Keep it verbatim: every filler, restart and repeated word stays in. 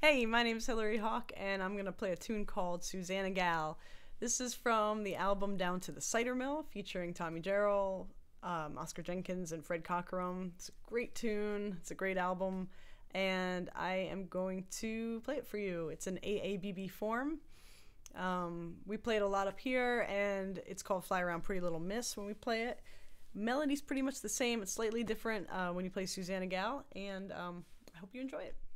Hey, my name is Hilary Hawk, and I'm going to play a tune called Susanna Gal. This is from the album Down to the Cider Mill, featuring Tommy Jarrell, um, Oscar Jenkins, and Fred Cockerham. It's a great tune. It's a great album, and I am going to play it for you. It's an A A B B form. Um, we play it a lot up here, and it's called Fly Around Pretty Little Miss when we play it. Melody's pretty much the same. It's slightly different uh, when you play Susanna Gal, and um, I hope you enjoy it.